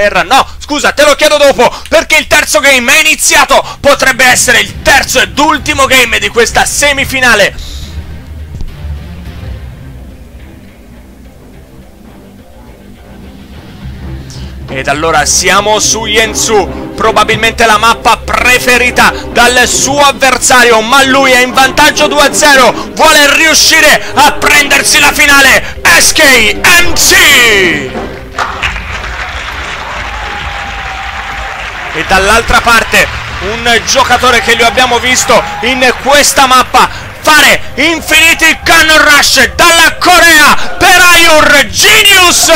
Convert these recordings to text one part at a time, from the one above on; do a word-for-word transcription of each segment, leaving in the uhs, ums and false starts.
terra. No, scusa, te lo chiedo dopo, perché il terzo game è iniziato. Potrebbe essere il terzo ed ultimo game di questa semifinale. Ed allora siamo su Jensu, probabilmente la mappa preferita dal suo avversario, ma lui è in vantaggio due a zero, vuole riuscire a prendersi la finale. S K M C! E dall'altra parte un giocatore che lo abbiamo visto in questa mappa fare infiniti cannon rush dalla Corea per Ayur Genius.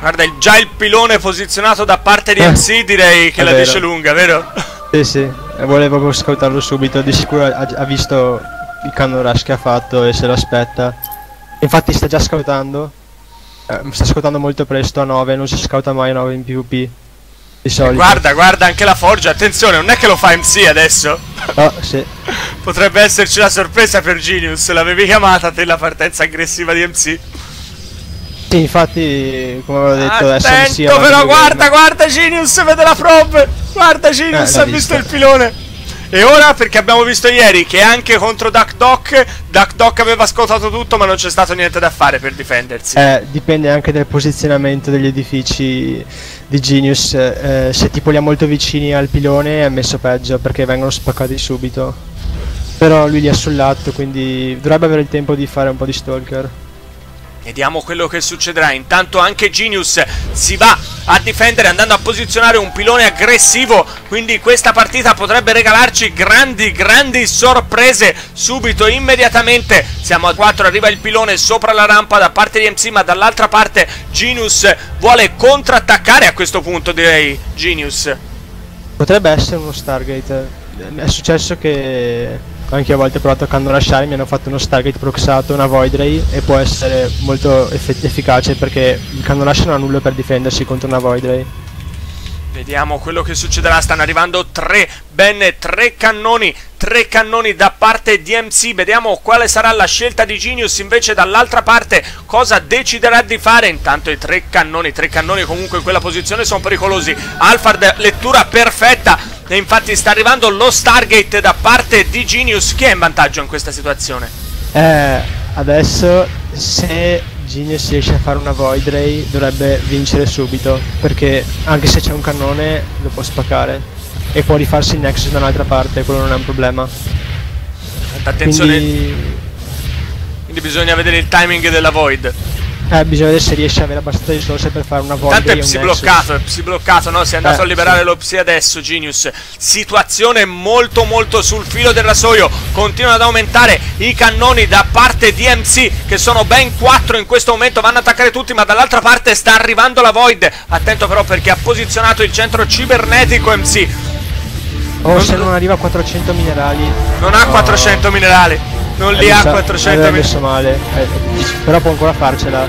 Guarda, già il pilone posizionato da parte di M C direi che la dice lunga, vero? Sì, sì, volevo proprio scoutarlo subito, di sicuro ha, ha visto il cannon rush che ha fatto e se lo aspetta. Infatti sta già scoutando, eh, sta scoutando molto presto a nove, non si scouta mai a nove in PvP, di solito. E guarda, guarda anche la forgia, attenzione, non è che lo fa M C adesso? Oh, sì. Potrebbe esserci la sorpresa per Genius, l'avevi chiamata te la partenza aggressiva di M C? Sì, infatti, come avevo detto, adesso attento però, guarda, guarda Genius, vede la probe. Guarda Genius, eh, ha visto il pilone. E ora, perché abbiamo visto ieri che anche contro DuckDoc, DuckDoc aveva scotato tutto ma non c'è stato niente da fare per difendersi. Eh, dipende anche dal posizionamento degli edifici di Genius. Eh, se tipo li ha molto vicini al pilone è messo peggio perché vengono spaccati subito. Però lui li ha sul lato, quindi dovrebbe avere il tempo di fare un po' di stalker. Vediamo quello che succederà. Intanto anche Genius si va a difendere andando a posizionare un pilone aggressivo, quindi questa partita potrebbe regalarci grandi grandi sorprese subito, immediatamente. Siamo a quattro, arriva il pilone sopra la rampa da parte di M C, ma dall'altra parte Genius vuole contrattaccare. A questo punto direi Genius potrebbe essere uno Stargate. È successo che anche io a volte ho provato a cannon rushare, mi hanno fatto uno Stargate proxato, una Void Ray, e può essere molto efficace perché il cannon rush non ha nulla per difendersi contro una Void Ray. Vediamo quello che succederà. Stanno arrivando tre, ben tre cannoni, tre cannoni da parte di M C. Vediamo quale sarà la scelta di Genius invece dall'altra parte, cosa deciderà di fare. Intanto i tre cannoni, tre cannoni comunque in quella posizione sono pericolosi. Alfard, lettura perfetta, e infatti sta arrivando lo Stargate da parte di Genius. Chi è in vantaggio in questa situazione? Eh, adesso se Genius riesce a fare una Void Ray dovrebbe vincere subito, perché anche se c'è un cannone lo può spaccare e può rifarsi il Nexus da un'altra parte, quello non è un problema. Attenzione, quindi... quindi bisogna vedere il timing della Void. Eh, bisogna vedere se riesce a avere abbastanza risorse per fare una volta. Tanto è psi bloccato, è psi bloccato, no? Si è andato eh, a liberare sì. Lo psi adesso, Genius. Situazione molto molto sul filo del rasoio. Continuano ad aumentare i cannoni da parte di M C, che sono ben quattro in questo momento. Vanno ad attaccare tutti, ma dall'altra parte sta arrivando la Void. Attento però perché ha posizionato il centro cibernetico M C. Oh, non... se non arriva a quattrocento minerali. Non ha oh. quattrocento minerali. Non li ha quattrocento messo male, eh, però può ancora farcela,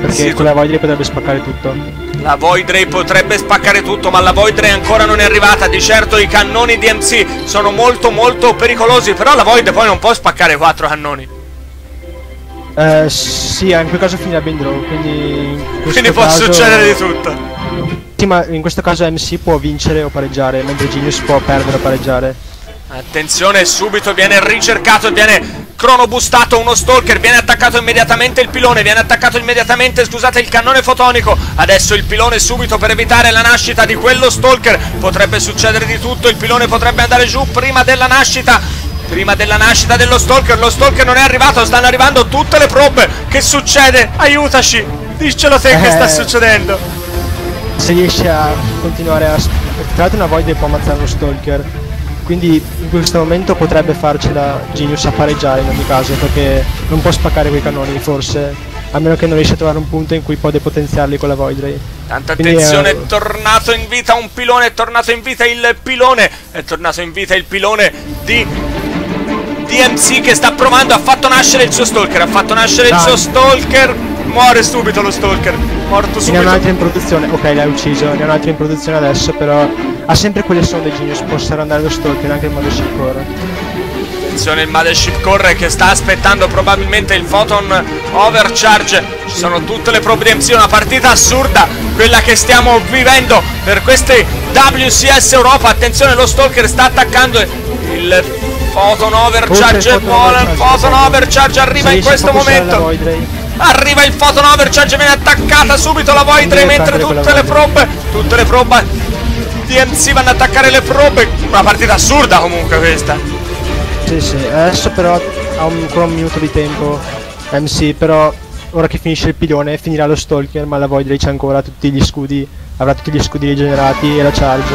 perché sì, con la Void Ray potrebbe spaccare tutto. La Void Ray potrebbe spaccare tutto, ma la Void Ray ancora non è arrivata. Di certo i cannoni di M C sono molto molto pericolosi, però la Void poi non può spaccare quattro cannoni. Eh, sì, in quel caso finirà ben draw, quindi... Quindi può caso... succedere di tutto. Sì, ma in questo caso M C può vincere o pareggiare, mentre Genius può perdere o pareggiare. Attenzione, subito viene ricercato, viene cronobustato uno stalker, viene attaccato immediatamente il pilone, viene attaccato immediatamente, scusate, il cannone fotonico. Adesso il pilone subito per evitare la nascita di quello stalker. Potrebbe succedere di tutto, il pilone potrebbe andare giù prima della nascita, prima della nascita dello stalker. Lo stalker non è arrivato, stanno arrivando tutte le probe. Che succede? Aiutaci, diccelo te eh, che sta succedendo. Se riesce a continuare a... Tra l'altro una Void può ammazzare lo stalker, quindi in questo momento potrebbe farcela Genius a pareggiare in ogni caso, perché non può spaccare quei cannoni forse, a meno che non riesce a trovare un punto in cui può depotenziarli con la Void Ray. Tanta attenzione, quindi, è tornato in vita un pilone, è tornato in vita il pilone, è tornato in vita il pilone di D M C che sta provando, ha fatto nascere il suo stalker, ha fatto nascere il suo stalker, muore subito lo stalker. morto subito. Ne ha un'altra in produzione. Ok, l'hai ucciso. Ne ha un'altra in produzione adesso, però ha sempre quelle sono dei Genius. Possono andare allo stalker anche il mothership core. Attenzione, il mothership corre che sta aspettando probabilmente il photon overcharge. Ci sono tutte le problemazioni, una partita assurda quella che stiamo vivendo per queste W C S Europa. Attenzione, lo stalker sta attaccando il photon overcharge. Il photon overcharge arriva in questo momento. Arriva il photon overcharge, viene attaccata subito la Void Ray, mentre tutte le probe, tutte le probe D M C vanno ad attaccare le probe. Una partita assurda comunque questa. Sì, sì, adesso però ha un, ancora un minuto di tempo M C, però ora che finisce il pilone finirà lo stalker, ma la Void Ray c'ha ancora tutti gli scudi, avrà tutti gli scudi rigenerati e la charge.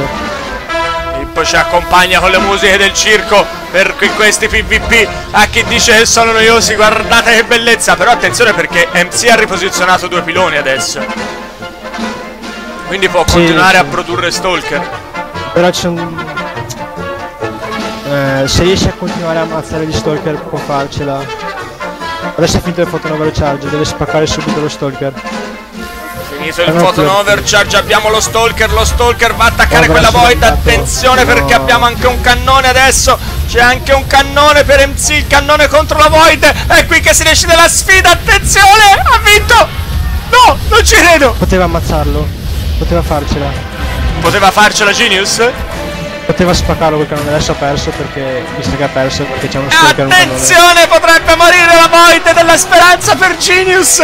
E poi ci accompagna con le musiche del circo per questi PvP. A chi dice che sono noiosi, guardate che bellezza. Però attenzione perché M C ha riposizionato due piloni adesso, quindi può continuare sì, sì. a produrre stalker. Però c'è un... Eh, se riesce a continuare a ammazzare gli stalker può farcela. Adesso è finito il photon overcharge, deve spaccare subito lo stalker. Finito il photon overcharge, abbiamo lo stalker, lo stalker va a attaccare quella void, attenzione no. perché abbiamo anche un cannone adesso, c'è anche un cannone per M C, il cannone contro la void, è qui che si decide la sfida, attenzione, ha vinto! No, non ci credo! Poteva ammazzarlo, poteva farcela. Poteva farcela Genius? Poteva spaccarlo quel cannone, adesso ha perso perché visto che ha perso perché c'è uno stalker. Attenzione, potrebbe morire la Void della speranza per Genius.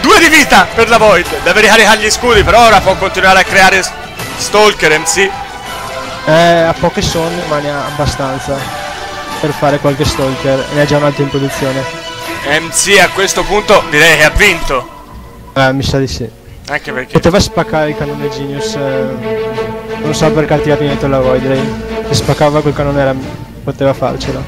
Due di vita per la Void, deve ricaricare gli scudi, però ora può continuare a creare stalker M C. Eh, ha poche sonde ma ne ha abbastanza per fare qualche stalker, ne ha già un altro in produzione. M C a questo punto direi che ha vinto. Eh, mi sa di sì. Anche perché poteva spaccare il cannone Genius. Eh... Non so perché ha finito la Void Ray. Se spaccava quel cannone era... poteva farcela.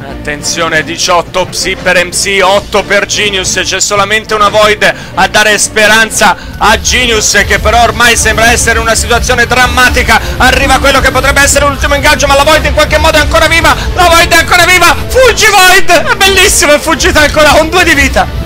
Attenzione, diciotto psi per M C, otto per Genius. C'è solamente una Void a dare speranza a Genius, che però ormai sembra essere una situazione drammatica. Arriva quello che potrebbe essere l'ultimo ingaggio, ma la Void in qualche modo è ancora viva. La Void è ancora viva. Fuggi Void, è bellissimo, è fuggita ancora con due di vita.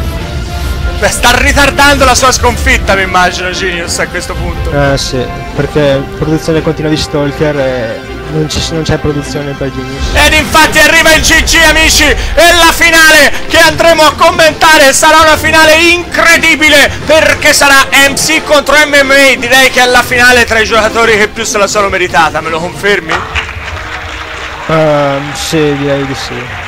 Beh, sta ritardando la sua sconfitta, mi immagino, Genius a questo punto. Eh sì, perché produzione continua di stalker e non c'è produzione per Genius. Ed infatti arriva il G G, amici, e la finale che andremo a commentare sarà una finale incredibile, perché sarà M C contro M M A. Direi che è la finale tra i giocatori che più se la sono meritata, me lo confermi? Uh, sì, direi di sì.